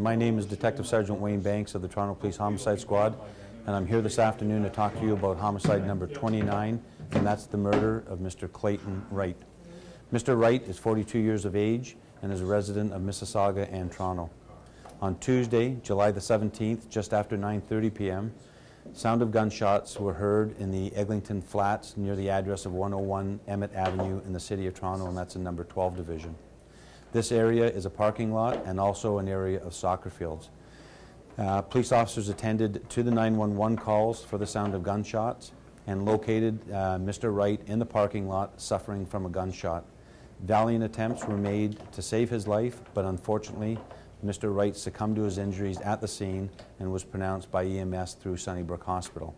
My name is Detective Sergeant Wayne Banks of the Toronto Police Homicide Squad, and I'm here this afternoon to talk to you about homicide number 29, and that's the murder of Mr. Clayton Wright. Mr. Wright is 42 years of age and is a resident of Mississauga and Toronto. On Tuesday, July the 17th, just after 9:30 p.m., sound of gunshots were heard in the Eglinton Flats near the address of 101 Emmett Avenue in the city of Toronto, and that's in number 12 Division. This area is a parking lot and also an area of soccer fields. Police officers attended to the 911 calls for the sound of gunshots and located Mr. Wright in the parking lot suffering from a gunshot. Valiant attempts were made to save his life, but unfortunately, Mr. Wright succumbed to his injuries at the scene and was pronounced by EMS through Sunnybrook Hospital.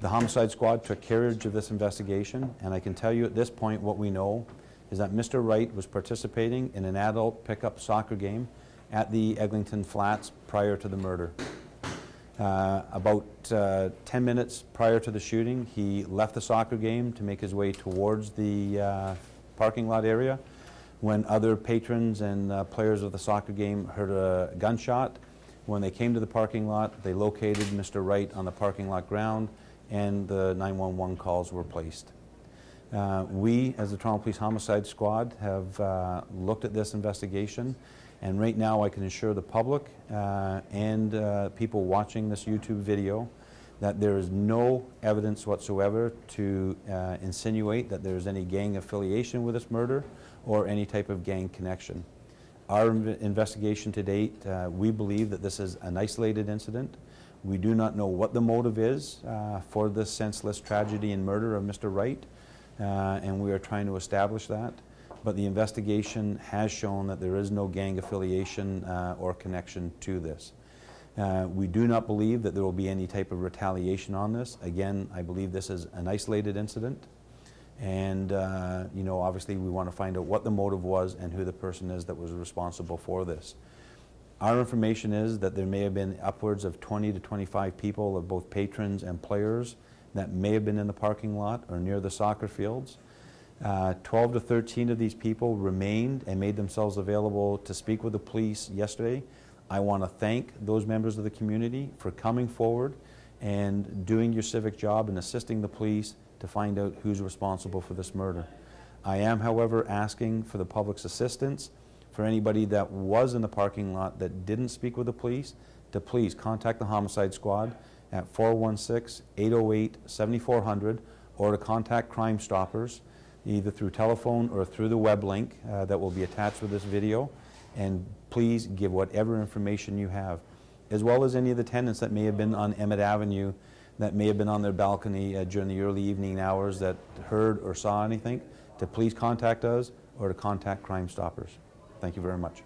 The Homicide Squad took carriage of this investigation, and I can tell you at this point what we know is that Mr. Wright was participating in an adult pickup soccer game at the Eglinton Flats prior to the murder. About 10 minutes prior to the shooting, he left the soccer game to make his way towards the parking lot area when other patrons and players of the soccer game heard a gunshot. When they came to the parking lot, they located Mr. Wright on the parking lot ground, and the 911 calls were placed. We, as the Toronto Police Homicide Squad, have looked at this investigation, and right now I can assure the public and people watching this YouTube video that there is no evidence whatsoever to insinuate that there's any gang affiliation with this murder or any type of gang connection. Our investigation to date, we believe that this is an isolated incident. We do not know what the motive is for this senseless tragedy and murder of Mr. Wright. And we are trying to establish that, but the investigation has shown that there is no gang affiliation or connection to this. We do not believe that there will be any type of retaliation on this. Again, I believe this is an isolated incident, and you know, obviously we want to find out what the motive was and who the person is that was responsible for this. Our information is that there may have been upwards of 20 to 25 people of both patrons and players that may have been in the parking lot or near the soccer fields. 12 to 13 of these people remained and made themselves available to speak with the police yesterday. I want to thank those members of the community for coming forward and doing your civic job and assisting the police to find out who's responsible for this murder. I am, however, asking for the public's assistance for anybody that was in the parking lot that didn't speak with the police to please contact the Homicide Squad at 416-808-7400, or to contact Crime Stoppers either through telephone or through the web link that will be attached with this video, and please give whatever information you have, as well as any of the tenants that may have been on Emmett Avenue, that may have been on their balcony during the early evening hours that heard or saw anything, to please contact us or to contact Crime Stoppers. Thank you very much.